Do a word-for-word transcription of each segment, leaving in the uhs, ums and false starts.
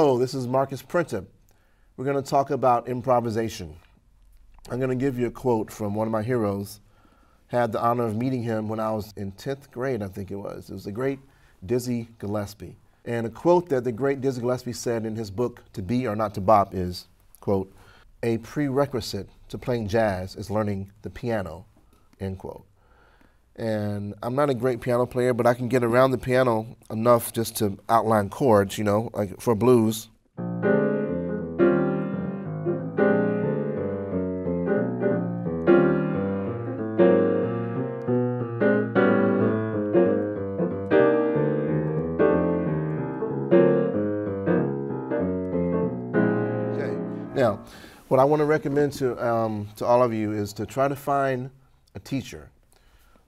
Hello, this is Marcus Printup. We're going to talk about improvisation. I'm going to give you a quote from one of my heroes. Had the honor of meeting him when I was in tenth grade, I think it was. It was the great Dizzy Gillespie. And a quote that the great Dizzy Gillespie said in his book, To Be or Not to Bop, is, quote, "A prerequisite to playing jazz is learning the piano," end quote. And I'm not a great piano player, but I can get around the piano enough just to outline chords, you know, like for blues. Okay. Now, what I want to recommend to, um, to all of you is to try to find a teacher.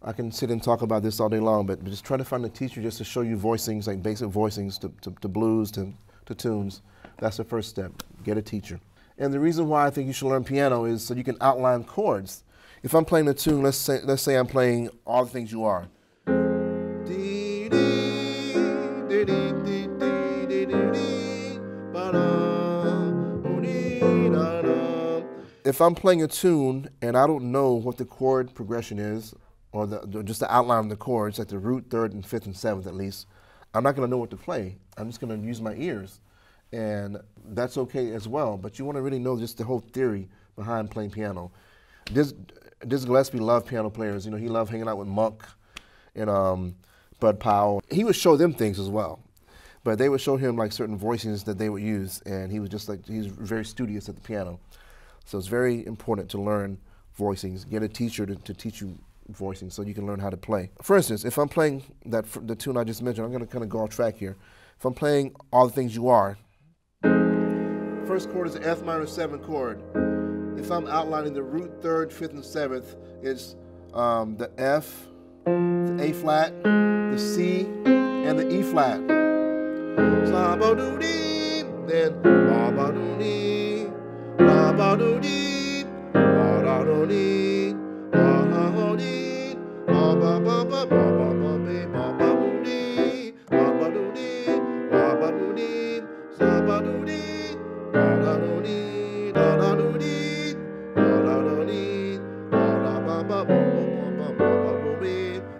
I can sit and talk about this all day long, but just try to find a teacher just to show you voicings, like basic voicings to, to, to blues, to, to tunes. That's the first step. Get a teacher. And the reason why I think you should learn piano is so you can outline chords. If I'm playing a tune, let's say, let's say I'm playing All the Things You Are. If I'm playing a tune and I don't know what the chord progression is, or the, just the outline of the chords, like the root, third, and fifth, and seventh at least, I'm not going to know what to play. I'm just going to use my ears. And that's okay as well, but you want to really know just the whole theory behind playing piano. Diz, Dizzy Gillespie loved piano players. You know, he loved hanging out with Monk and um, Bud Powell. He would show them things as well, but they would show him like certain voicings that they would use, and he was just like, he's very studious at the piano. So it's very important to learn voicings. Get a teacher to, to teach you voicing so you can learn how to play. For instance, if I'm playing that the tune I just mentioned, I'm going to kind of go off track here. If I'm playing All the Things You Are, first chord is the F minor seven chord. If I'm outlining the root, third, fifth, and seventh, it's um, the F, the A flat, the C, and the E flat. Then ba-ba-do-dee, ba-ba-do-dee, ba-da-do-dee.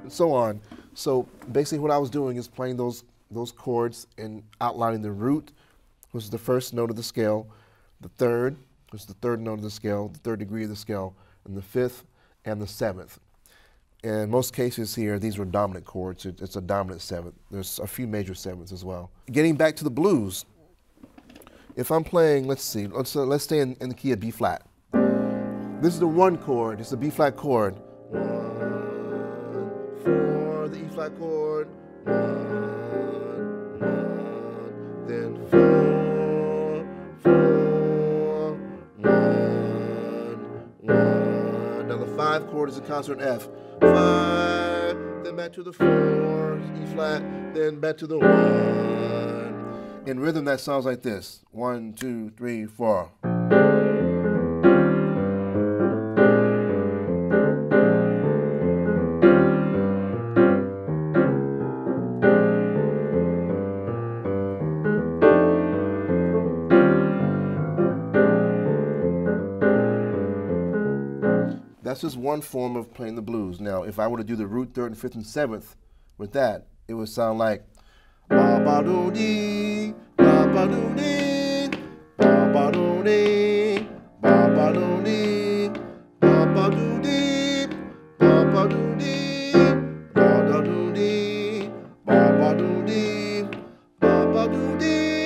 And so on. So basically what I was doing is playing those those chords and outlining the root, which is the first note of the scale, the third, which is the third note of the scale, the third degree of the scale, and the fifth and the seventh. In most cases here, these were dominant chords. It, it's a dominant seventh. There's a few major sevenths as well. Getting back to the blues, if I'm playing, let's see, let's, uh, let's stay in, in the key of B flat. This is the one chord, it's the B flat chord. One, four, the E flat chord. One, one, then four, four, one, one. Now the five chord is a consonant F. Five, then back to the four, E flat, then back to the one. In rhythm, that sounds like this: one, two, three, four. That's just one form of playing the blues. Now, if I were to do the root, third, and fifth, and seventh with that, it would sound like ba-ba-do-dee, ba-ba-do-dee, ba-ba-do-dee, ba-ba-do-dee, ba-ba-do-dee, ba-ba-do-dee, ba-da-do-dee, ba-ba-do-dee, ba-ba-do-dee, ba-ba-do-dee, ba-da-do-dee, ba-ba-do-dee.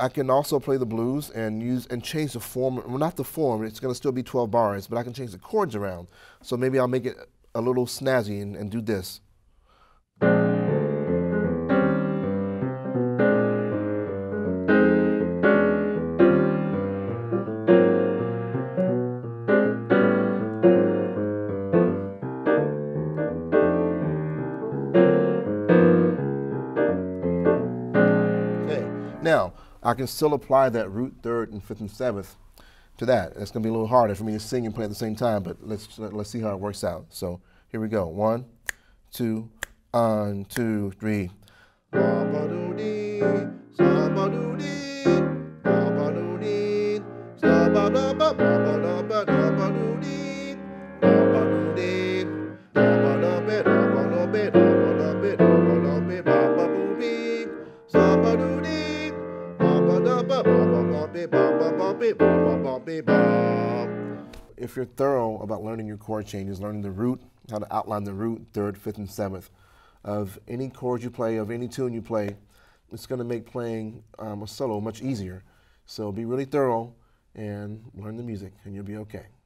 I can also play the blues and use and change the form. Well, not the form, it's going to still be twelve bars, but I can change the chords around. So maybe I'll make it a little snazzy and, and do this. Now, I can still apply that root, third, and fifth, and seventh to that. It's going to be a little harder for me to sing and play at the same time, but let's, let's see how it works out. So here we go. One, two, one, two, three. If you're thorough about learning your chord changes, learning the root, how to outline the root, third, fifth, and seventh, of any chord you play, of any tune you play, it's going to make playing um, a solo much easier. So be really thorough and learn the music, and you'll be okay.